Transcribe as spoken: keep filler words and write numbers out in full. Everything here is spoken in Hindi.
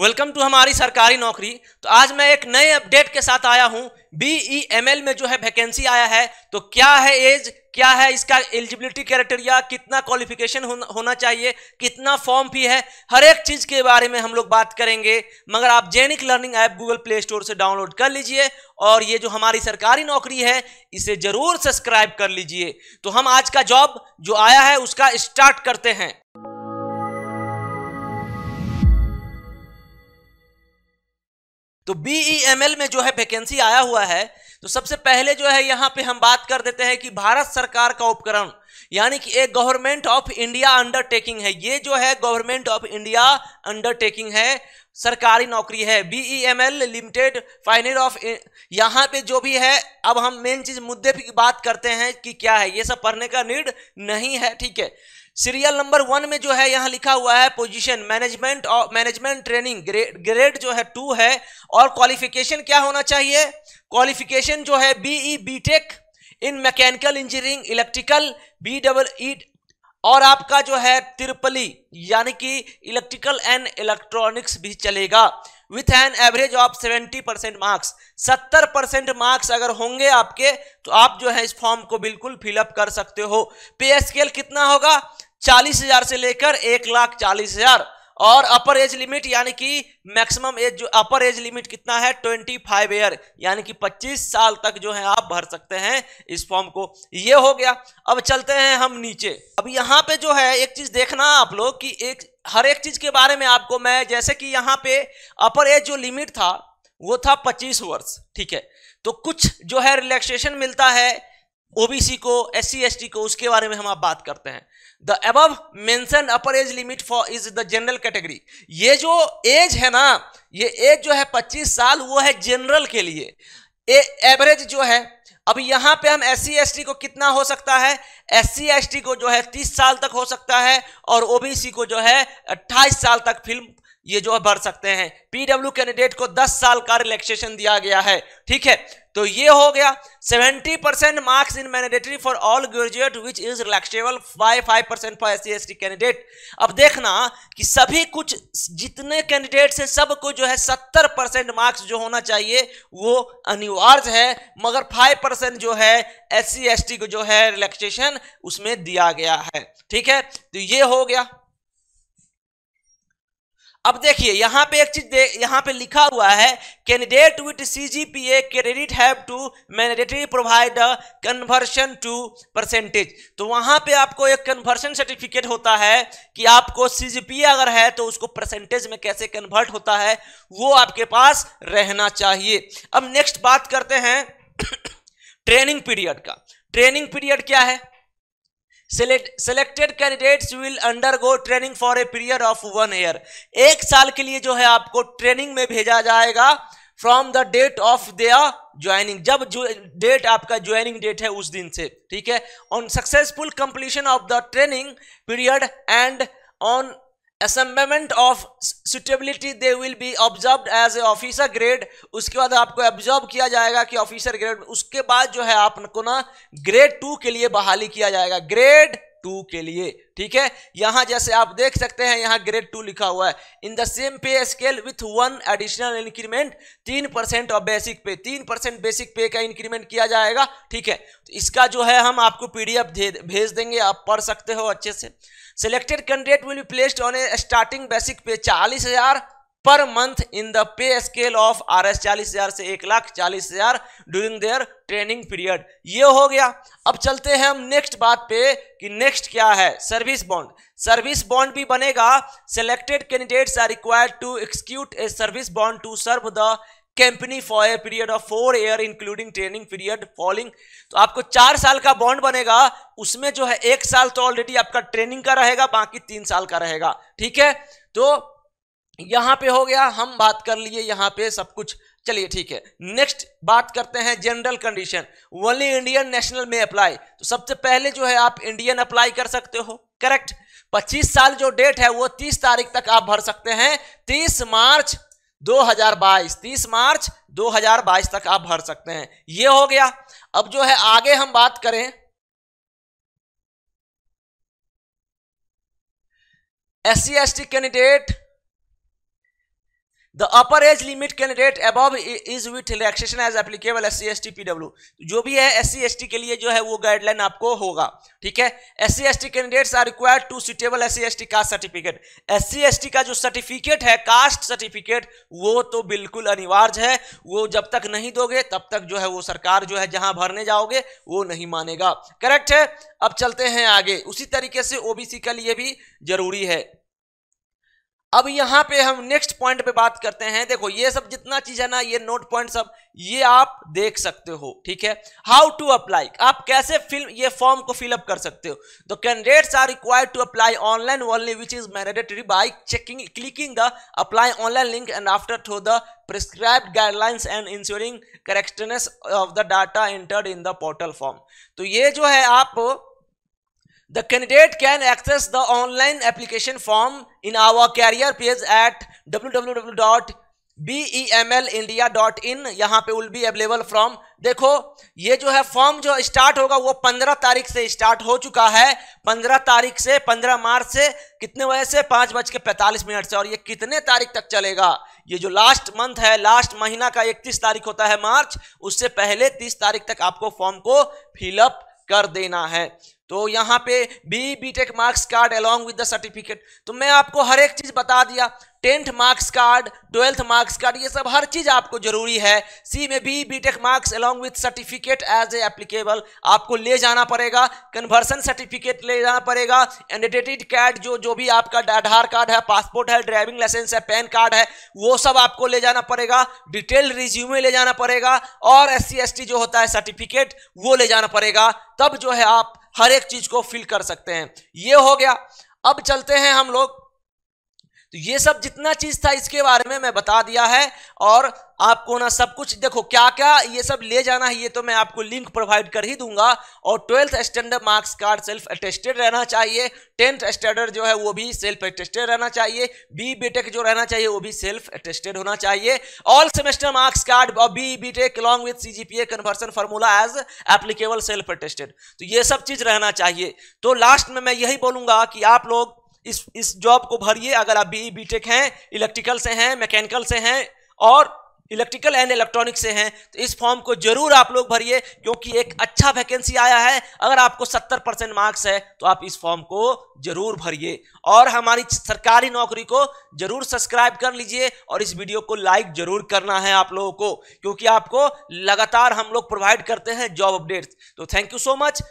वेलकम टू हमारी सरकारी नौकरी। तो आज मैं एक नए अपडेट के साथ आया हूं। बी ई एम एल में जो है वैकेंसी आया है, तो क्या है एज, क्या है इसका एलिजिबिलिटी क्राइटेरिया, कितना क्वालिफिकेशन होना चाहिए, कितना फॉर्म फी है, हर एक चीज के बारे में हम लोग बात करेंगे। मगर आप genic learning app Google Play Store से डाउनलोड कर लीजिए और ये जो हमारी सरकारी नौकरी है इसे जरूर सब्सक्राइब कर लीजिए। तो हम आज का जॉब जो आया है उसका स्टार्ट करते हैं। तो बी ई एम एल में जो है वैकेंसी आया हुआ है। तो सबसे पहले जो है यहाँ पे हम बात कर देते हैं कि भारत सरकार का उपक्रम, यानी कि एक गवर्नमेंट ऑफ इंडिया अंडरटेकिंग है। ये जो है गवर्नमेंट ऑफ इंडिया अंडरटेकिंग है, सरकारी नौकरी है। B E M L limited final of, यहाँ पे जो भी है, अब हम मेन चीज मुद्दे की बात करते हैं कि क्या है, ये सब पढ़ने का नीड नहीं है, ठीक है। सीरियल नंबर वन में जो है यहाँ लिखा हुआ है पोजीशन मैनेजमेंट और मैनेजमेंट ट्रेनिंग, ग्रेड ग्रेड जो है टू है। और क्वालिफिकेशन क्या होना चाहिए, क्वालिफिकेशन जो है BE BTech in mechanical engineering electrical B double E और आपका जो है ट्रिपली, यानी कि इलेक्ट्रिकल एंड इलेक्ट्रॉनिक्स भी चलेगा, विथ एन एवरेज ऑफ सत्तर परसेंट मार्क्स। सत्तर परसेंट मार्क्स अगर होंगे आपके तो आप जो है इस फॉर्म को बिल्कुल फिलअप कर सकते हो। पे स्केल कितना होगा, चालीस हजार से लेकर एक लाख चालीस हजार। और अपर एज लिमिट, यानी कि मैक्सिमम एज, जो अपर एज लिमिट कितना है, पच्चीस ईयर, यानी कि पच्चीस साल तक जो है आप भर सकते हैं इस फॉर्म को। ये हो गया। अब चलते हैं हम नीचे। अब यहाँ पे जो है एक चीज देखना आप लोग कि एक हर एक चीज के बारे में आपको, मैं जैसे कि यहाँ पे अपर एज जो लिमिट था वो था पच्चीस वर्ष, ठीक है। तो कुछ जो है रिलैक्सेशन मिलता है ओबीसी को, एस सी एस टी को, उसके बारे में हम आप बात करते हैं। The above mentioned upper age limit for is the general category. ये जो एज है ना, ये एज जो है पच्चीस साल, वो है जनरल के लिए। ए, एवरेज जो है, अब यहाँ पे हम एस सी एस टी को कितना हो सकता है, एस सी एस टी को जो है तीस साल तक हो सकता है, और ओबीसी को जो है अट्ठाईस साल तक फिल्म ये जो है भर सकते हैं। पीडब्ल्यू कैंडिडेट को दस साल का रिलैक्सेशन दिया गया है, ठीक है। तो ये हो गया। सत्तर percent marks in mandatory for all graduate which is relaxable by five percent for S C S T candidate. अब देखना कि सभी कुछ जितने कैंडिडेट्स हैं सबको जो है सत्तर परसेंट मार्क्स जो होना चाहिए वो अनिवार्य है, मगर पाँच परसेंट जो है एस सी एस टी को जो है रिलैक्सेशन उसमें दिया गया है, ठीक है। तो ये हो गया। अब देखिए यहाँ पे एक चीज यहाँ पे लिखा हुआ है, candidate with C G P A credit have to mandatory provide a conversion to percentage. तो वहां पे आपको एक कन्वर्शन सर्टिफिकेट होता है कि आपको सी जी पी ए अगर है तो उसको परसेंटेज में कैसे कन्वर्ट होता है वो आपके पास रहना चाहिए। अब नेक्स्ट बात करते हैं ट्रेनिंग पीरियड का। ट्रेनिंग पीरियड क्या है, selected candidates will undergo training for a period of one year. एक साल के लिए जो है आपको ट्रेनिंग में भेजा जाएगा from the date of their joining, जब जो डेट आपका ज्वाइनिंग डेट है उस दिन से, ठीक है। On successful completion of the training period and on assessment of suitability they will be observed as a officer grade. उसके बाद आपको ऑब्जर्व किया जाएगा कि ऑफिसर ग्रेड। उसके बाद जो है आपको ना ग्रेड टू के लिए बहाली किया जाएगा, ग्रेड टू के लिए, ठीक है। यहां जैसे आप देख सकते हैं यहाँ ग्रेड टू लिखा हुआ है। In the same pay scale with one additional increment, तीन परसेंट ऑफ बेसिक पे, तीन परसेंट बेसिक पे का इंक्रीमेंट किया जाएगा, ठीक है। तो इसका जो है हम आपको पीडीएफ भेज देंगे, आप पढ़ सकते हो अच्छे से। Selected candidate will be placed on a starting basic pay चालीस हजार per month in the pay scale of R S चालीस हजार से एक लाख चालीस हजार ड्यूरिंग देयर ट्रेनिंग पीरियड। ये हो गया। अब चलते हैं हम नेक्स्ट बात पे कि नेक्स्ट क्या है, सर्विस बॉन्ड। सर्विस बॉन्ड भी बनेगा। Selected candidates are required to execute a service bond to serve the company for a period of four year including training period falling. तो आपको चार साल का बॉन्ड बनेगा, उसमें जो है एक साल तो ऑलरेडी आपका ट्रेनिंग का रहेगा, बाकी तीन साल का रहेगा, ठीक है। तो यहाँ पे हो गया, हम बात कर लिए यहाँ पे सब कुछ, चलिए ठीक है। नेक्स्ट बात करते हैं general condition, only Indian national may apply. तो सबसे पहले जो है आप इंडियन अप्लाई कर सकते हो, करेक्ट। पच्चीस साल जो डेट है वो तीस तारीख तक आप भर सकते हैं, तीस मार्च दो हज़ार बाईस, तीस मार्च दो हज़ार बाईस तक आप भर सकते हैं। ये हो गया। अब जो है आगे हम बात करें S C S T candidate the upper age limit candidate above is with relaxation as applicable S C S T P W. जो भी है एस सी एस टी के लिए जो है वो गाइडलाइन आपको होगा, ठीक है। S C S T candidates are required to suitable S C S T caste certificate. S C S T का जो सर्टिफिकेट है, कास्ट सर्टिफिकेट, वो तो बिल्कुल अनिवार्य है। वो जब तक नहीं दोगे तब तक जो है वो सरकार जो है जहां भरने जाओगे वो नहीं मानेगा, करेक्ट है। अब चलते हैं आगे। उसी तरीके से ओबीसी के लिए भी जरूरी है। अब यहाँ पे हम नेक्स्ट पॉइंट पे बात करते हैं। देखो ये सब जितना चीज है ना, ये नोट पॉइंट सब ये आप देख सकते हो, ठीक है। हाउ टू अप्लाई, आप कैसे फिल ये फॉर्म को फिलअप कर सकते हो। The candidates are required to apply online only which is mandatory by checking clicking the apply online link and after through the prescribed guidelines and ensuring correctness of the data entered in the portal form. तो ये जो है आप The candidate can access the online application form in our career page at w w w dot b e m l india dot in। यहाँ पे will be available from। देखो ये जो है फॉर्म जो स्टार्ट होगा वो पंद्रह तारीख से स्टार्ट हो चुका है। पंद्रह तारीख से पंद्रह मार्च से कितने बजे से? पाँच बज के पैंतालीस मिनट से। और ये कितने तारीख तक चलेगा? ये जो लास्ट मंथ है, लास्ट महीना का इकतीस तारीख होता है मार्च, उससे पहले तीस तारीख तक आपको फॉर्म को फिलअप कर देना है। तो यहाँ पे B BTech marks card along with the certificate, तो मैं आपको हर एक चीज बता दिया। Tenth marks card, twelfth marks card, ये सब हर चीज आपको जरूरी है। सी में B BTech marks along with certificate as a applicable, आपको ले जाना पड़ेगा। कन्वर्सन सर्टिफिकेट ले जाना पड़ेगा। एडेंटिटी कार्ड, जो जो भी आपका आधार कार्ड है, पासपोर्ट है, ड्राइविंग लाइसेंस है, पैन कार्ड है, वो सब आपको ले जाना पड़ेगा। डिटेल्ड रिज्यूमे ले जाना पड़ेगा। और एस सी एस टी जो होता है सर्टिफिकेट, वो ले जाना पड़ेगा। तब जो है आप हर एक चीज को फिल कर सकते हैं। ये हो गया। अब चलते हैं हम लोग। तो ये सब जितना चीज था इसके बारे में मैं बता दिया है। और आपको ना सब कुछ देखो क्या क्या ये सब ले जाना है, ये तो मैं आपको लिंक प्रोवाइड कर ही दूंगा। और twelfth standard marks card self attested रहना चाहिए। टेंथ स्टैंडर्ड जो है वो भी सेल्फ अटेस्टेड रहना चाहिए। बी बीटेक जो रहना चाहिए वो भी सेल्फ अटेस्टेड होना चाहिए। ऑल सेमेस्टर मार्क्स कार्ड और B BTech along with CGPA conversion formula as applicable self attested, तो ये सब चीज रहना चाहिए। तो लास्ट में मैं यही बोलूंगा कि आप लोग इस इस जॉब को भरिए। अगर आप बी बीटेक हैं, इलेक्ट्रिकल से हैं, मैकेनिकल से हैं और इलेक्ट्रिकल एंड इलेक्ट्रॉनिक से हैं, तो इस फॉर्म को जरूर आप लोग भरिए, क्योंकि एक अच्छा वैकेंसी आया है। अगर आपको सत्तर परसेंट मार्क्स है तो आप इस फॉर्म को जरूर भरिए। और हमारी सरकारी नौकरी को जरूर सब्सक्राइब कर लीजिए और इस वीडियो को लाइक जरूर करना है आप लोगों को, क्योंकि आपको लगातार हम लोग प्रोवाइड करते हैं जॉब अपडेट्स। तो थैंक यू सो मच।